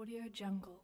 Audio Jungle.